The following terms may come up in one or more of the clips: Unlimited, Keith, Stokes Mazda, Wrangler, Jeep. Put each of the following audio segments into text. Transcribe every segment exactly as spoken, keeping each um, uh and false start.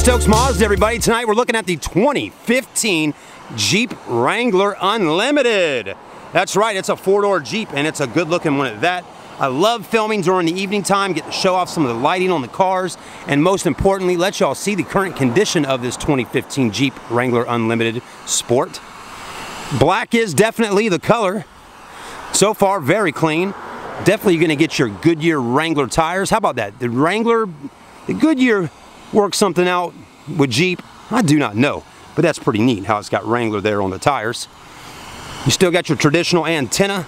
Stokes Mazda, everybody. Tonight we're looking at the twenty fifteen Jeep Wrangler Unlimited. That's right, it's a four-door Jeep, and it's a good-looking one at that. I love filming during the evening time, get to show off some of the lighting on the cars, and most importantly, let y'all see the current condition of this twenty fifteen Jeep Wrangler Unlimited Sport. Black is definitely the color. So far, very clean. Definitely you're gonna get your Goodyear Wrangler tires. How about that? The Wrangler, the Goodyear worked something out with Jeep. I do not know, but that's pretty neat how it's got Wrangler there on the tires. You still got your traditional antenna.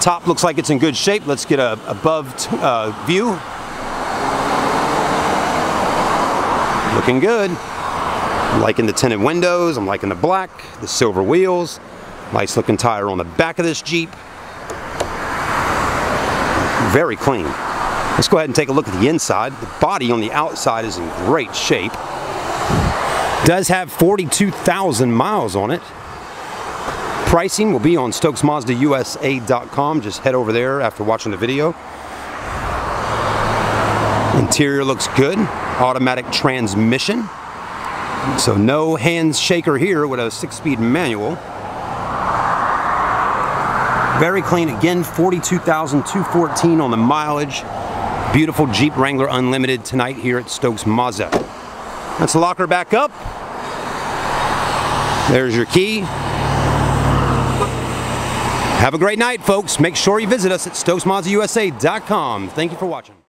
Top looks like it's in good shape. Let's get a above uh, view. Looking good. I'm liking the tinted windows. I'm liking the black, the silver wheels. Nice looking tire on the back of this Jeep. Very clean. Let's go ahead and take a look at the inside. The body on the outside is in great shape. Does have forty-two thousand miles on it. Pricing will be on Stokes Mazda U S A dot com. Just head over there after watching the video. Interior looks good. Automatic transmission. So no hands shaker here with a six-speed manual. Very clean again, forty-two thousand two hundred fourteen on the mileage. Beautiful Jeep Wrangler Unlimited tonight here at Stokes Mazda. Let's lock her back up. There's your key. Have a great night, folks. Make sure you visit us at Stokes Mazda U S A dot com. Thank you for watching.